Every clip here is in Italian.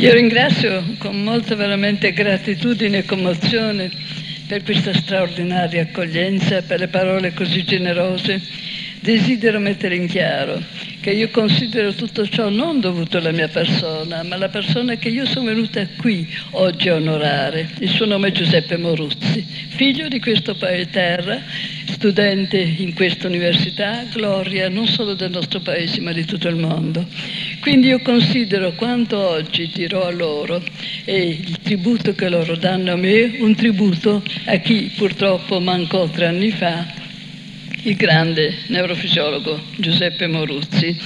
Io ringrazio con molta veramente gratitudine e commozione per questa straordinaria accoglienza, per le parole così generose. Desidero mettere in chiaro che io considero tutto ciò non dovuto alla mia persona, ma alla persona che io sono venuta qui oggi a onorare. Il suo nome è Giuseppe Moruzzi, figlio di questo paese terra, studente in questa università, gloria non solo del nostro paese ma di tutto il mondo. Quindi io considero quanto oggi dirò a loro e il tributo che loro danno a me, un tributo a chi purtroppo mancò 3 anni fa, il grande neurofisiologo Giuseppe Moruzzi.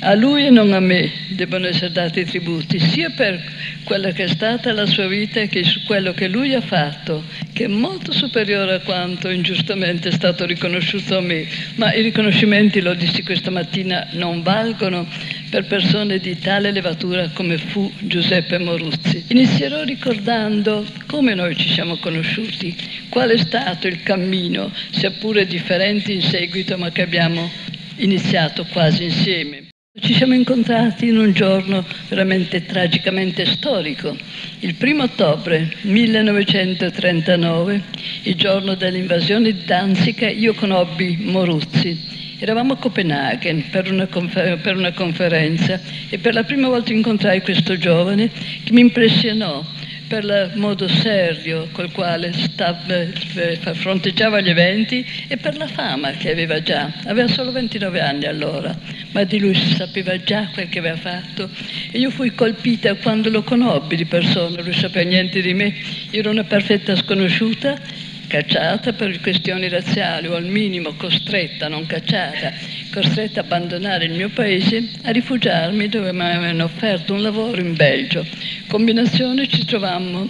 A lui e non a me debbono essere dati i tributi, sia per quella che è stata la sua vita che su quello che lui ha fatto, che è molto superiore a quanto ingiustamente è stato riconosciuto a me. Ma i riconoscimenti, lo dissi questa mattina, non valgono per persone di tale levatura come fu Giuseppe Moruzzi. Inizierò ricordando come noi ci siamo conosciuti, qual è stato il cammino, sia pure differenti in seguito, ma che abbiamo iniziato quasi insieme. Ci siamo incontrati in un giorno veramente tragicamente storico, il 1 ottobre 1939, il giorno dell'invasione di Danzica. Io conobbi Moruzzi, eravamo a Copenaghen per una conferenza e per la prima volta incontrai questo giovane che mi impressionò per il modo serio col quale fronteggiava gli eventi e per la fama che aveva già. Aveva solo 29 anni allora, ma di lui si sapeva già quel che aveva fatto e io fui colpita quando lo conobbi di persona. Lui sapeva niente di me, io ero una perfetta sconosciuta, cacciata per questioni razziali o al minimo costretta, non cacciata, costretta a abbandonare il mio paese, a rifugiarmi dove mi avevano offerto un lavoro in Belgio. Combinazione, ci trovammo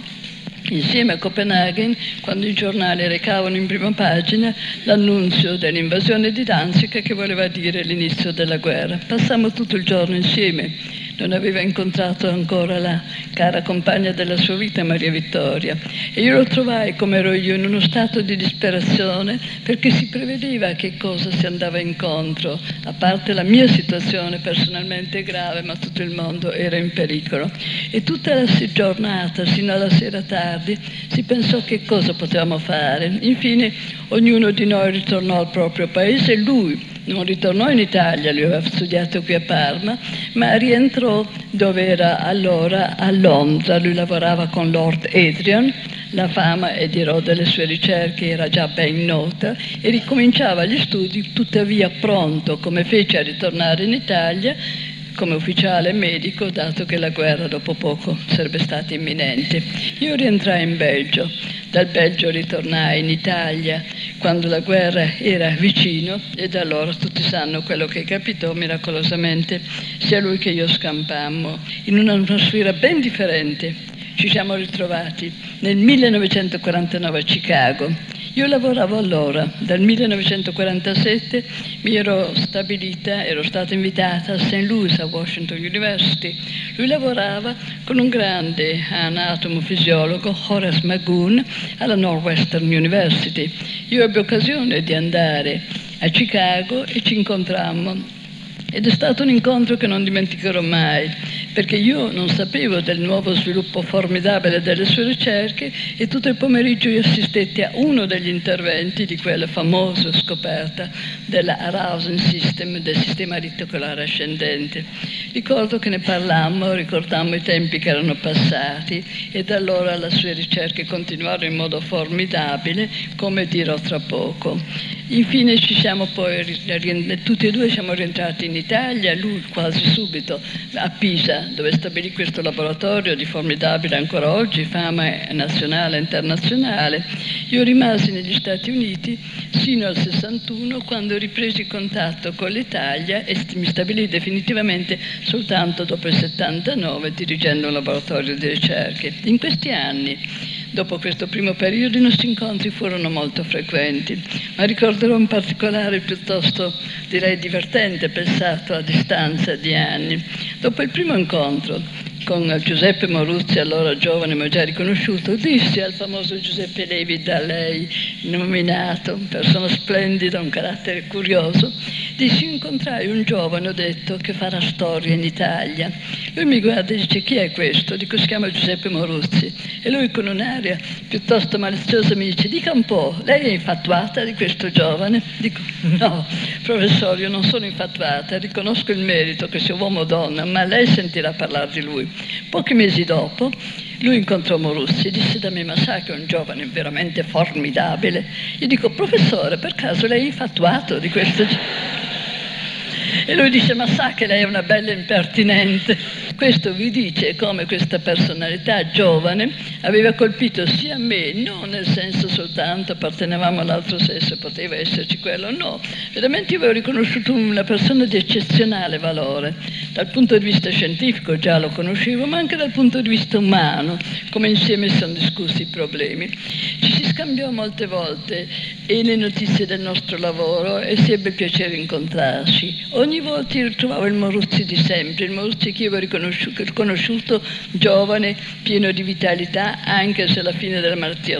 insieme a Copenaghen quando i giornali recavano in prima pagina l'annunzio dell'invasione di Danzica, che voleva dire l'inizio della guerra. Passammo tutto il giorno insieme. Non aveva incontrato ancora la cara compagna della sua vita, Maria Vittoria, e io lo trovai, come ero io, in uno stato di disperazione, perché si prevedeva che cosa si andava incontro. A parte la mia situazione personalmente grave, ma tutto il mondo era in pericolo e tutta la giornata sino alla sera tardi si pensò che cosa potevamo fare. Infine ognuno di noi ritornò al proprio paese. Lui non ritornò in Italia, lui aveva studiato qui a Parma, ma rientrò dove era allora, a Londra. Lui lavorava con Lord Adrian, la fama, e dirò delle sue ricerche, era già ben nota, e ricominciava gli studi, tuttavia pronto, come fece, a ritornare in Italia come ufficiale medico, dato che la guerra dopo poco sarebbe stata imminente. Io rientrai in Belgio, dal Belgio ritornai in Italia quando la guerra era vicino, e da allora tutti sanno quello che capitò. Miracolosamente sia lui che io scampammo in un'atmosfera ben differente. Ci siamo ritrovati nel 1949 a Chicago. Io lavoravo allora, dal 1947 mi ero stabilita, ero stata invitata a St. Louis, a Washington University. Lui lavorava con un grande anatomo fisiologo, Horace McGoon, alla Northwestern University. Io ebbi occasione di andare a Chicago e ci incontrammo. Ed è stato un incontro che non dimenticherò mai, perché io non sapevo del nuovo sviluppo formidabile delle sue ricerche e tutto il pomeriggio io assistetti a uno degli interventi di quella famosa scoperta dell'arousing system, del sistema reticolare ascendente. Ricordo che ne parlammo, ricordammo i tempi che erano passati e da allora le sue ricerche continuarono in modo formidabile, come dirò tra poco. Infine ci siamo poi, tutti e due siamo rientrati in Italia, lui quasi subito a Pisa, dove stabilì questo laboratorio di formidabile, ancora oggi, fama nazionale e internazionale. Io rimasi negli Stati Uniti sino al 61, quando ripresi contatto con l'Italia e mi stabilì definitivamente soltanto dopo il 79, dirigendo un laboratorio di ricerche. In questi anni, dopo questo primo periodo, i nostri incontri furono molto frequenti, ma ricorderò un particolare piuttosto, direi, divertente, pensato a distanza di anni. Dopo il primo incontro con Giuseppe Moruzzi, allora giovane ma già riconosciuto, disse al famoso Giuseppe Levi, da lei nominato, persona splendida, un carattere curioso, disse: incontrai un giovane, ho detto, che farà storia in Italia. Lui mi guarda e dice: chi è questo? Dico: si chiama Giuseppe Moruzzi. E lui con un'aria piuttosto maliziosa mi dice: dica un po', lei è infatuata di questo giovane? Dico: no, professore, io non sono infatuata, riconosco il merito che sia uomo o donna, ma lei sentirà parlare di lui. Pochi mesi dopo lui incontrò Moruzzi e disse da me: ma sa che è un giovane veramente formidabile? Io dico: professore, per caso lei è infatuato di questo giovane? E lui dice: ma sa che lei è una bella impertinente. Questo vi dice come questa personalità giovane aveva colpito sia me, non nel senso soltanto appartenevamo all'altro sesso, poteva esserci quello, no, veramente io avevo riconosciuto una persona di eccezionale valore, dal punto di vista scientifico già lo conoscevo, ma anche dal punto di vista umano, come insieme sono discussi i problemi. Ci si scambiò molte volte e le notizie del nostro lavoro e si ebbe il piacere di incontrarci. Ogni volta io trovavo il Moruzzi di sempre, il Moruzzi che io avevo riconosciuto giovane, pieno di vitalità, anche se alla fine della malattia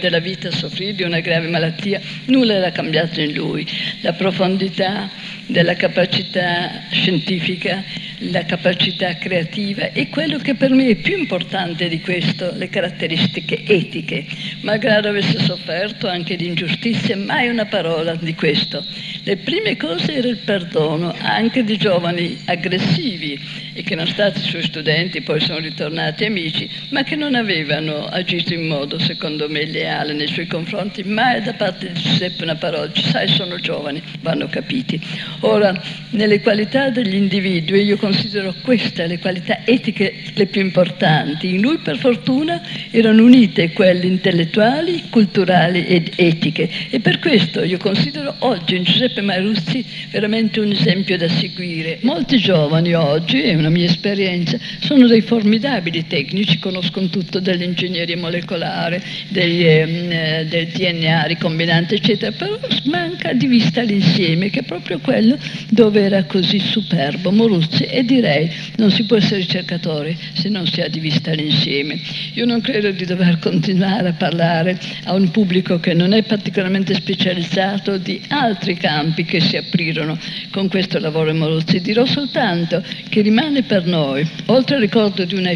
della vita soffrì di una grave malattia, nulla era cambiato in lui. La profondità della capacità scientifica, la capacità creativa e quello che per me è più importante di questo, le caratteristiche etiche. Malgrado avesse sofferto anche di ingiustizie, mai una parola di questo. Le prime cose era il perdono, anche di giovani aggressivi e che erano stati suoi studenti, poi sono ritornati amici, ma che non avevano agito in modo, secondo me, leale nei suoi confronti, mai da parte di Giuseppe una parola, sai, sono giovani, vanno capiti. Ora, nelle qualità degli individui, io considero queste le qualità etiche le più importanti. In lui, per fortuna, erano unite quelle intellettuali, culturali ed etiche. E per questo io considero oggi in Giuseppe Moruzzi veramente un esempio da seguire. Molti giovani oggi, è una mia esperienza, sono dei formidabili tecnici, conoscono tutto dell'ingegneria molecolare, del DNA ricombinante, eccetera, però manca di vista l'insieme, che è proprio quello dove era così superbo Moruzzi, e direi non si può essere ricercatore se non si ha di vista l'insieme. Io non credo di dover continuare a parlare a un pubblico che non è particolarmente specializzato di altri campi che si aprirono con questo lavoro di Moruzzi. Dirò soltanto che rimane per noi, oltre al ricordo di una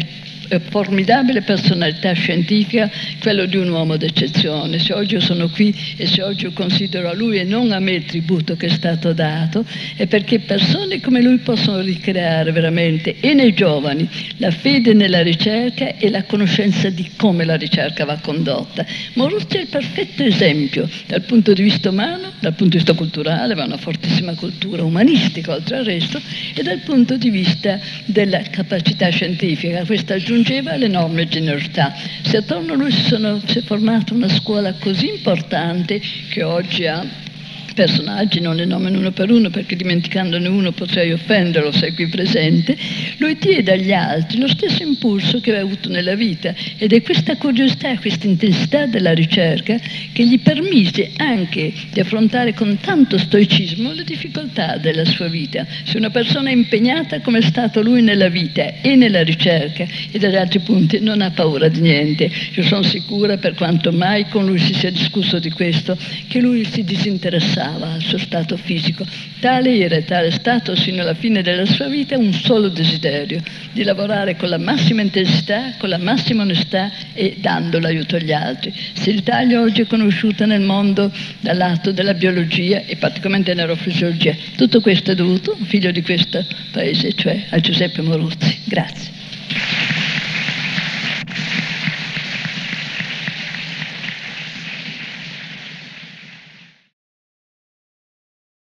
formidabile personalità scientifica, quello di un uomo d'eccezione. Se oggi io sono qui e se oggi io considero a lui e non a me il tributo che è stato dato, è perché persone come lui possono ricreare veramente e nei giovani la fede nella ricerca e la conoscenza di come la ricerca va condotta. Moruzzi è il perfetto esempio dal punto di vista umano, dal punto di vista culturale, va una fortissima cultura umanistica oltre al resto, e dal punto di vista della capacità scientifica. Questa aggiungeva l'enorme generosità. Se attorno a lui si è formata una scuola così importante che oggi ha personaggi, non li nomino uno per uno perché dimenticandone uno potrei offenderlo se è qui presente, lui diede agli altri lo stesso impulso che aveva avuto nella vita, ed è questa curiosità, questa intensità della ricerca che gli permise anche di affrontare con tanto stoicismo le difficoltà della sua vita. Se una persona è impegnata come è stato lui nella vita e nella ricerca e dagli altri punti, non ha paura di niente. Io sono sicura, per quanto mai con lui si sia discusso di questo, che lui si disinteressava al suo stato fisico. Tale era e tale stato sino alla fine della sua vita un solo desiderio: di lavorare con la massima intensità, con la massima onestà e dando l'aiuto agli altri. Se l'Italia oggi è conosciuta nel mondo dal lato della biologia e praticamente neurofisiologia, tutto questo è dovuto a un figlio di questo paese, cioè a Giuseppe Moruzzi. Grazie.